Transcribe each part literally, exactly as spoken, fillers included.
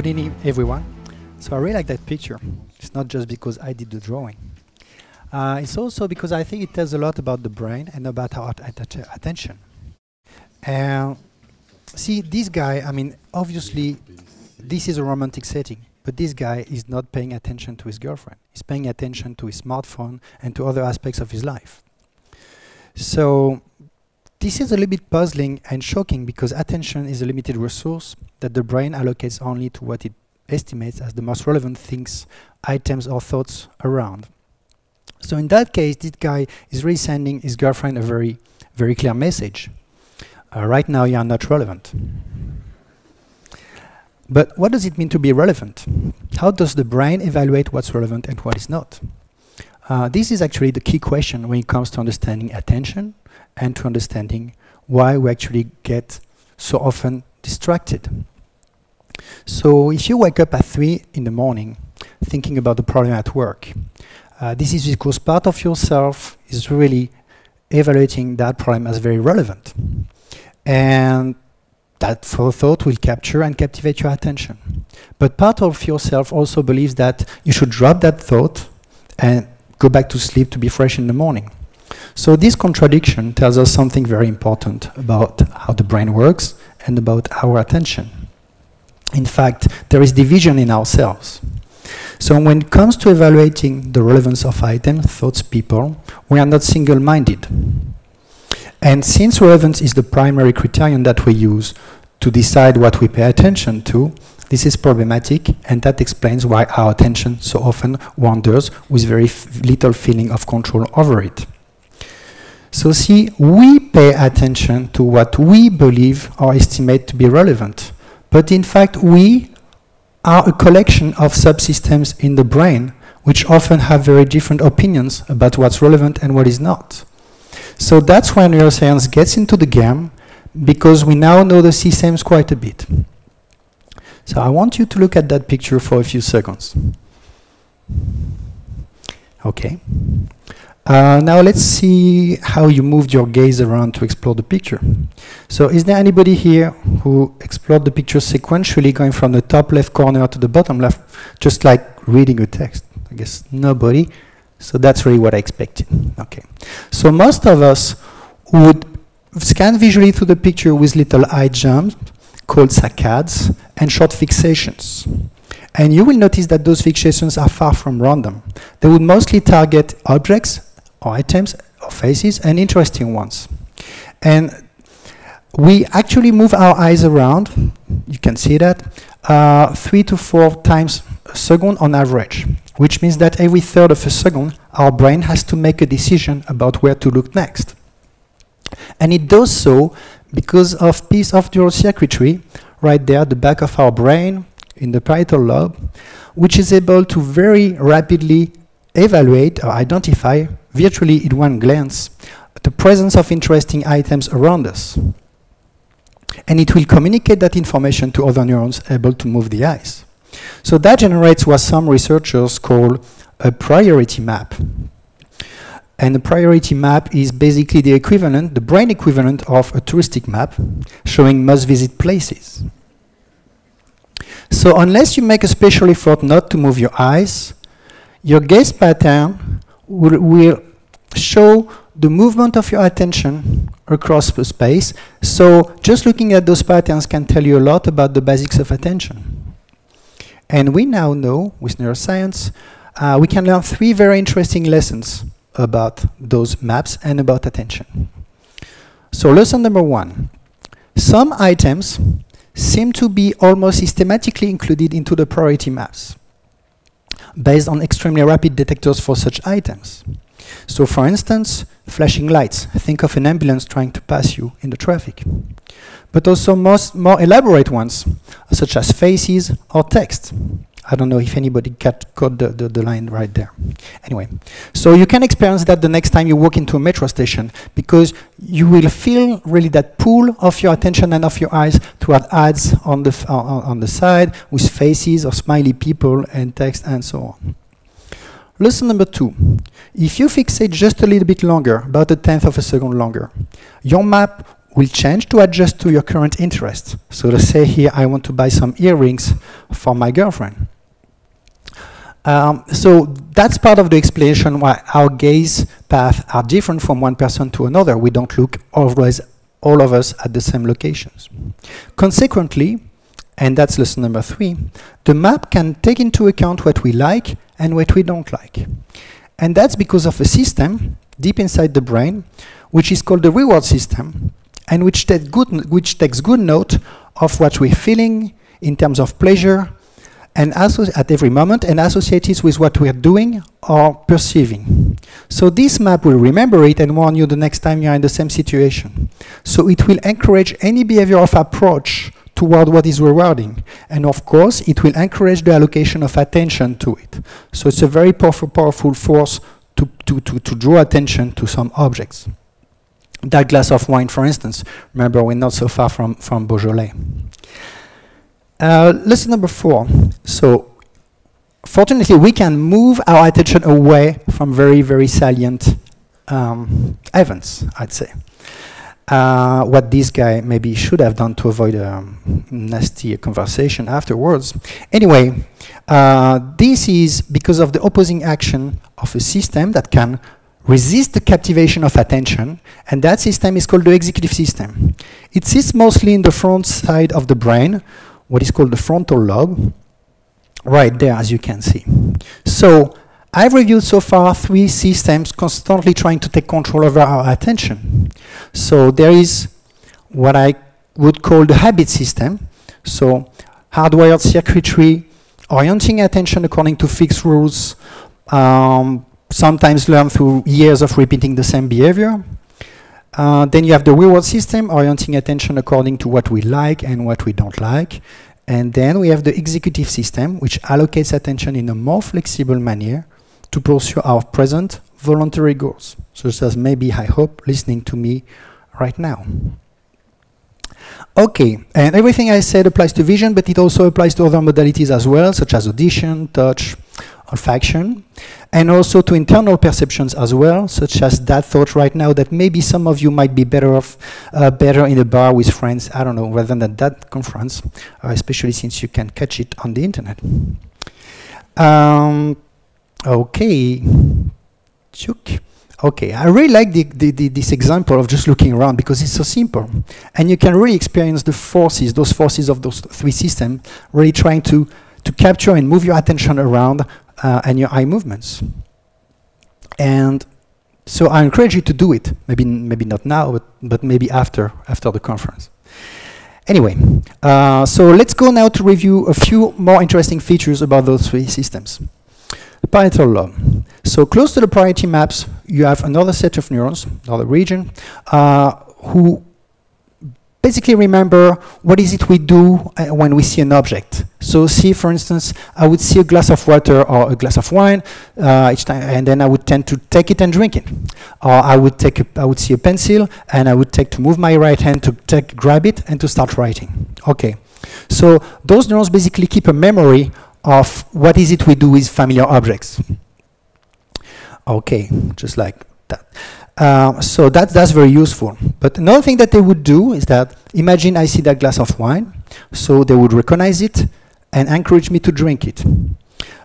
Good evening, everyone. So I really like that picture. It's not just because I did the drawing. Uh, it's also because I think it tells a lot about the brain and about our attention. And see, this guy, I mean, obviously, this is a romantic setting, but this guy is not paying attention to his girlfriend. He's paying attention to his smartphone and to other aspects of his life. So this is a little bit puzzling and shocking because attention is a limited resource that the brain allocates only to what it estimates as the most relevant things, items or thoughts around. So in that case, this guy is really sending his girlfriend a very, very clear message. Uh, right now you are not relevant. But what does it mean to be relevant? How does the brain evaluate what's relevant and what is not? Uh, this is actually the key question when it comes to understanding attention and to understanding why we actually get so often distracted. So if you wake up at three in the morning thinking about the problem at work, uh, this is because part of yourself is really evaluating that problem as very relevant. And that thought will capture and captivate your attention. But part of yourself also believes that you should drop that thought and go back to sleep to be fresh in the morning. So this contradiction tells us something very important about how the brain works and about our attention. In fact, there is division in ourselves. So when it comes to evaluating the relevance of items, thoughts, people, we are not single-minded. And since relevance is the primary criterion that we use to decide what we pay attention to, this is problematic, and that explains why our attention so often wanders with very little feeling of control over it. So see, we pay attention to what we believe or estimate to be relevant. But in fact, we are a collection of subsystems in the brain, which often have very different opinions about what's relevant and what is not. So that's when neuroscience gets into the game, because we now know the systems quite a bit. So I want you to look at that picture for a few seconds. Okay. Uh, now let's see how you moved your gaze around to explore the picture. So is there anybody here who explored the picture sequentially, going from the top left corner to the bottom left, just like reading a text? I guess nobody. So that's really what I expected. Okay. So most of us would scan visually through the picture with little eye jumps called saccades and short fixations. And you will notice that those fixations are far from random. They would mostly target objects, or items, or faces, and interesting ones. And we actually move our eyes around, you can see that, uh, three to four times a second on average, which means that every third of a second, our brain has to make a decision about where to look next. And it does so because of piece of neural circuitry, right there at the back of our brain, in the parietal lobe, which is able to very rapidly evaluate or identify, virtually in one glance, the presence of interesting items around us. And it will communicate that information to other neurons able to move the eyes. So that generates what some researchers call a priority map. And the priority map is basically the equivalent, the brain equivalent of a touristic map, showing must-visit places. So unless you make a special effort not to move your eyes, your gaze pattern will, will show the movement of your attention across the space. So just looking at those patterns can tell you a lot about the basics of attention. And we now know, with neuroscience, uh, we can learn three very interesting lessons about those maps and about attention. So lesson number one, some items seem to be almost systematically included into the priority maps based on extremely rapid detectors for such items. So for instance, flashing lights. Think of an ambulance trying to pass you in the traffic. But also most more elaborate ones, such as faces or text. I don't know if anybody caught the, the, the line right there. Anyway, so you can experience that the next time you walk into a metro station, because you will feel really that pull of your attention and of your eyes toward ads on the, uh, on the side with faces or smiley people and text and so on. Lesson number two, if you fixate just a little bit longer, about a tenth of a second longer, your map will change to adjust to your current interests. So let's say here I want to buy some earrings for my girlfriend. Um, so that's part of the explanation why our gaze paths are different from one person to another. We don't look always, all of us, at the same locations. Consequently, and that's lesson number three, the map can take into account what we like and what we don't like. And that's because of a system deep inside the brain, which is called the reward system, and which, take good, which takes good note of what we're feeling in terms of pleasure, and also at every moment, and associate it with what we're doing or perceiving. So this map will remember it and warn you the next time you're in the same situation. So it will encourage any behavior of approach toward what is rewarding. And of course, it will encourage the allocation of attention to it. So it's a very powerful, powerful force to, to, to, to draw attention to some objects. That glass of wine, for instance. Remember, we're not so far from, from Beaujolais. Uh, lesson number four. So, fortunately, we can move our attention away from very, very salient um, events, I'd say. Uh, what this guy maybe should have done to avoid a um, nasty conversation afterwards. Anyway, uh, this is because of the opposing action of a system that can resist the captivation of attention, and that system is called the executive system. It sits mostly in the front side of the brain, what is called the frontal lobe, right there, as you can see. So I've reviewed so far three systems constantly trying to take control over our attention. So there is what I would call the habit system, so hardwired circuitry, orienting attention according to fixed rules, um, sometimes learned through years of repeating the same behavior. Uh, then you have the reward system, orienting attention according to what we like and what we don't like. And then we have the executive system, which allocates attention in a more flexible manner to pursue our present voluntary goals, such as maybe, I hope, listening to me right now. Okay, and everything I said applies to vision, but it also applies to other modalities as well, such as audition, touch, olfaction, and also to internal perceptions as well, such as that thought right now that maybe some of you might be better off, uh, better in a bar with friends, I don't know, rather than at that conference, uh, especially since you can catch it on the internet. Um, okay, okay, I really like the, the, the, this example of just looking around because it's so simple, and you can really experience the forces, those forces of those three systems, really trying to to capture and move your attention around uh, and your eye movements. And so I encourage you to do it. Maybe, maybe not now, but, but maybe after, after the conference. Anyway, uh, so let's go now to review a few more interesting features about those three systems. The parietal lobe. So close to the priority maps, you have another set of neurons, another region, uh, who basically remember what is it we do uh, when we see an object. So see, for instance, I would see a glass of water or a glass of wine uh, each time, and then I would tend to take it and drink it. Or I would take, a, I would see a pencil, and I would take to move my right hand to take, grab it and to start writing. Okay, so those neurons basically keep a memory of what is it we do with familiar objects. Okay, just like that. Uh, so that, that's very useful. But another thing that they would do is that, imagine I see that glass of wine, so they would recognize it and encourage me to drink it.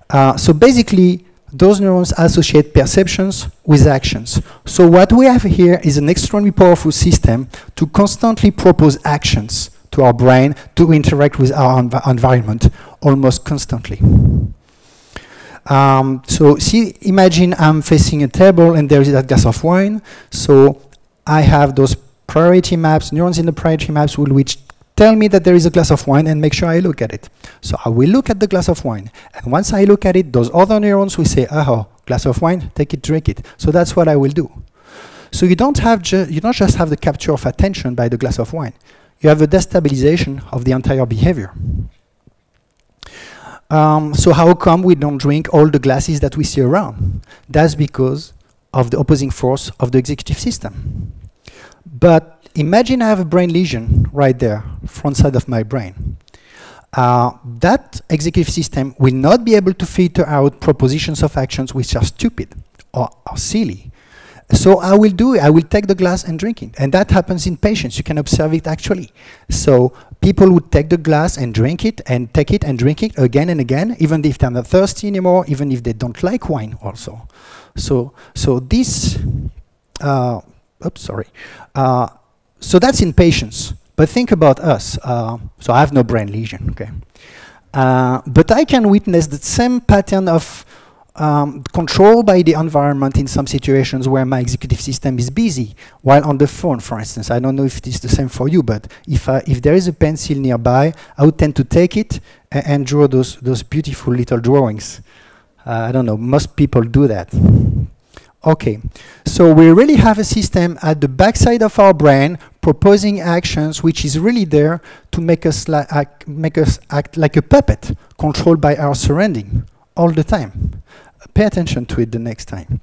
Uh, so basically, those neurons associate perceptions with actions. So what we have here is an extremely powerful system to constantly propose actions to our brain to interact with our env- environment almost constantly. Um, so see, imagine I'm facing a table and there is that glass of wine. So I have those priority maps, neurons in the priority maps will which tell me that there is a glass of wine and make sure I look at it. So I will look at the glass of wine. And once I look at it, those other neurons will say, oh, glass of wine, take it, drink it. So that's what I will do. So you don't, have ju you don't just have the capture of attention by the glass of wine. You have a destabilization of the entire behavior. Um, so how come we don't drink all the glasses that we see around? That's because of the opposing force of the executive system. But imagine I have a brain lesion right there, front side of my brain. Uh, that executive system will not be able to filter out propositions of actions which are stupid or, or silly. So I will do it. I will take the glass and drink it. And that happens in patients. You can observe it actually. So people would take the glass and drink it and take it and drink it again and again, even if they're not thirsty anymore, even if they don't like wine also. So, so this, uh, oops, sorry. Uh, so that's in patients. But think about us. Uh, so I have no brain lesion, okay? Uh, but I can witness the same pattern of Um, control by the environment in some situations where my executive system is busy while on the phone, for instance. I don't know if it is the same for you, but if, I, if there is a pencil nearby, I would tend to take it and, and draw those, those beautiful little drawings. Uh, I don't know, most people do that. Okay, so we really have a system at the backside of our brain proposing actions, which is really there to make us, li act, make us act like a puppet controlled by our surrounding all the time. Pay attention to it the next time.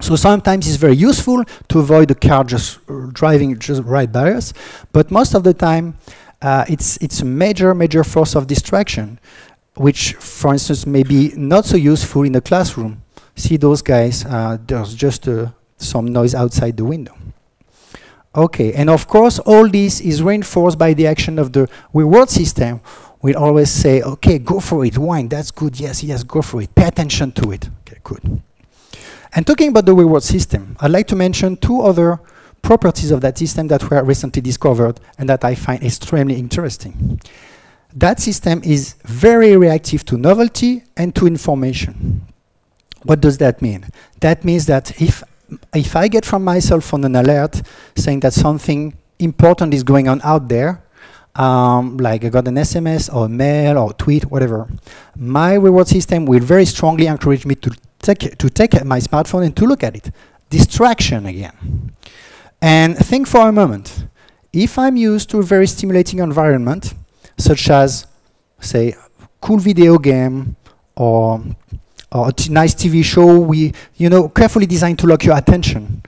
So sometimes it's very useful to avoid the car just uh, driving just right by us, but most of the time uh, it's, it's a major, major force of distraction, which, for instance, may be not so useful in the classroom. See those guys, uh, there's just uh, some noise outside the window. Okay, and of course all this is reinforced by the action of the reward system. We always say, okay, go for it, wine, that's good, yes, yes, go for it, pay attention to it. Okay, good. And talking about the reward system, I'd like to mention two other properties of that system that were recently discovered and that I find extremely interesting. That system is very reactive to novelty and to information. What does that mean? That means that if, if I get from my cell phone an alert saying that something important is going on out there, Um, like I got an S M S or a mail or a tweet, whatever, my reward system will very strongly encourage me to take, to take my smartphone and to look at it. Distraction again. And think for a moment. If I'm used to a very stimulating environment, such as, say, cool video game or, or a t nice T V show, we, you know, carefully designed to lock your attention.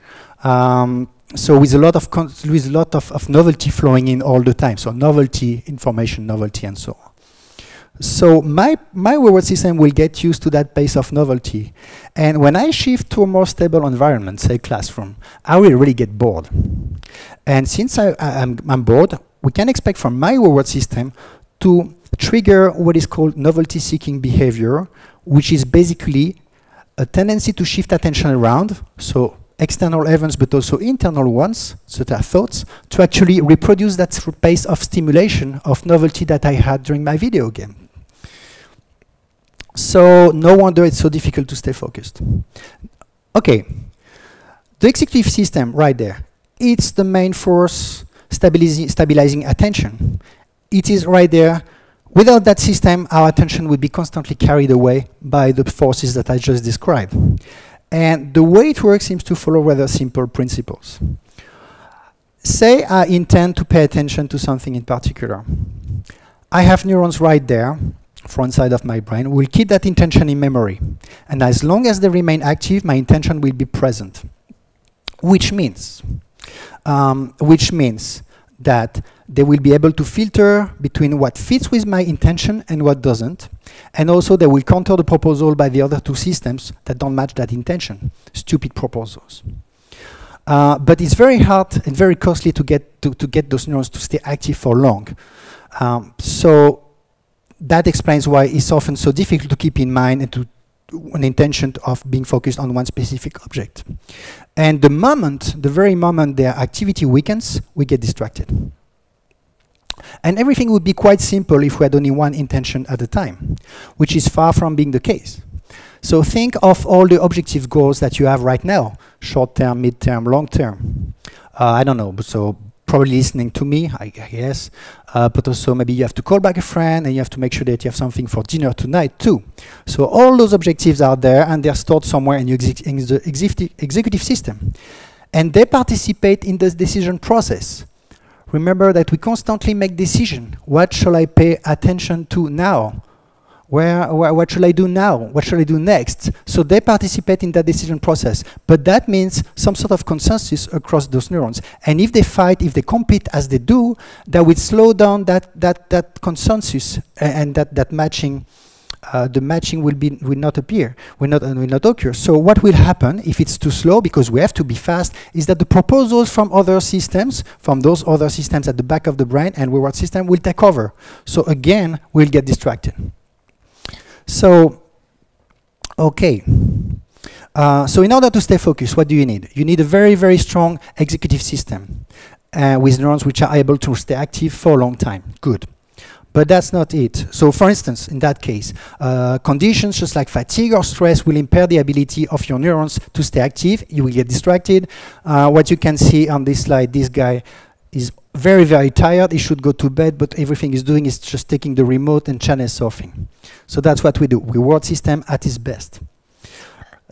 Um, So with a lot of con with a lot of, of novelty flowing in all the time. So novelty, information, novelty, and so on. So my my reward system will get used to that pace of novelty, and when I shift to a more stable environment, say classroom, I will really get bored. And since I, I I'm, I'm bored, we can expect from my reward system to trigger what is called novelty-seeking behavior, which is basically a tendency to shift attention around. So external events, but also internal ones, such as thoughts, to actually reproduce that pace of stimulation of novelty that I had during my video game. So no wonder it's so difficult to stay focused. Okay, the executive system right there, it's the main force stabilizing, stabilizing attention. It is right there. Without that system, our attention would be constantly carried away by the forces that I just described. And the way it works seems to follow rather simple principles. Say I intend to pay attention to something in particular. I have neurons right there, front side of my brain. We'll keep that intention in memory. And as long as they remain active, my intention will be present. Which means, um, which means that they will be able to filter between what fits with my intention and what doesn't. And also they will counter the proposal by the other two systems that don't match that intention. Stupid proposals. Uh, but it's very hard and very costly to get, to, to get those neurons to stay active for long. Um, so that explains why it's often so difficult to keep in mind and to an intention of being focused on one specific object. And the moment, the very moment their activity weakens, we get distracted. And everything would be quite simple if we had only one intention at a time, which is far from being the case. So think of all the objective goals that you have right now, short-term, mid-term, long-term. Uh, I don't know, so probably listening to me, I guess, uh, but also maybe you have to call back a friend and you have to make sure that you have something for dinner tonight too. So all those objectives are there and they're stored somewhere in, your exec in the exec executive system. And they participate in the decision process. Remember that we constantly make decisions. What shall I pay attention to now? Where, wh what shall I do now? What shall I do next? So they participate in that decision process. But that means some sort of consensus across those neurons. And if they fight, if they compete as they do, that would slow down that, that, that consensus and, and that, that matching uh, the matching will be will not appear, will not and will not occur. So what will happen if it's too slow, because we have to be fast, is that the proposals from other systems, from those other systems at the back of the brain and reward system, will take over. So again, we'll get distracted. So, okay. Uh, so in order to stay focused, what do you need? You need a very, very strong executive system uh, with neurons which are able to stay active for a long time. Good. But that's not it. So for instance, in that case, uh, conditions just like fatigue or stress will impair the ability of your neurons to stay active. You will get distracted. Uh, what you can see on this slide, this guy is very, very tired. He should go to bed, but everything he's doing is just taking the remote and channel surfing. So that's what we do. Reward system at its best.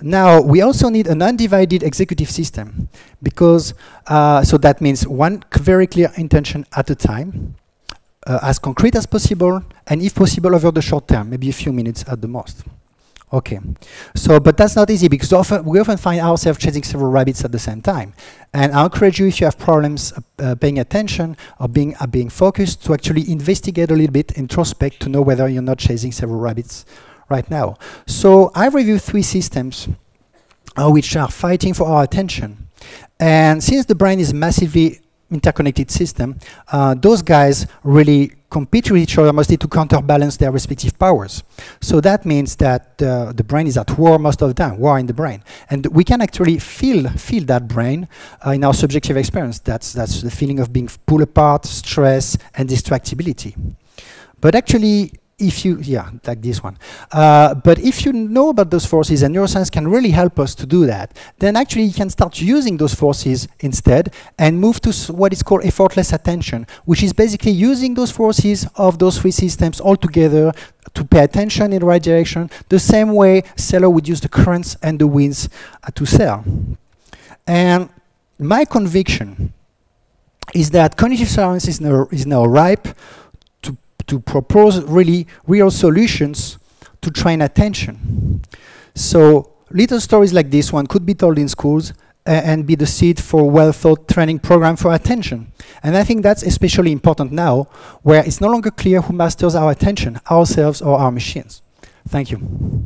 Now, we also need an undivided executive system, because uh, so that means one very clear intention at a time, uh, as concrete as possible, and if possible over the short term, maybe a few minutes at the most. Okay, so but that's not easy, because often we often find ourselves chasing several rabbits at the same time. And I encourage you, if you have problems uh, uh, paying attention or being uh, being focused, to actually investigate a little bit, introspect, to know whether you're not chasing several rabbits right now. So I reviewed three systems uh, which are fighting for our attention. And since the brain is a massively interconnected system, uh, those guys really compete with each other, mostly to counterbalance their respective powers. So that means that uh, the brain is at war most of the time, war in the brain. And we can actually feel feel that brain uh, in our subjective experience. That's, that's the feeling of being pulled apart, stress, and distractibility. But actually, if you, yeah, like this one. Uh, but if you know about those forces, and neuroscience can really help us to do that, then actually you can start using those forces instead and move to s what is called effortless attention, which is basically using those forces of those three systems all together to pay attention in the right direction, the same way sailor would use the currents and the winds uh, to sail. And my conviction is that cognitive science is now, is now ripe to propose really real solutions to train attention. So little stories like this one could be told in schools uh, and be the seed for a well-thought training program for attention. And I think that's especially important now, where it's no longer clear who masters our attention, ourselves or our machines. Thank you.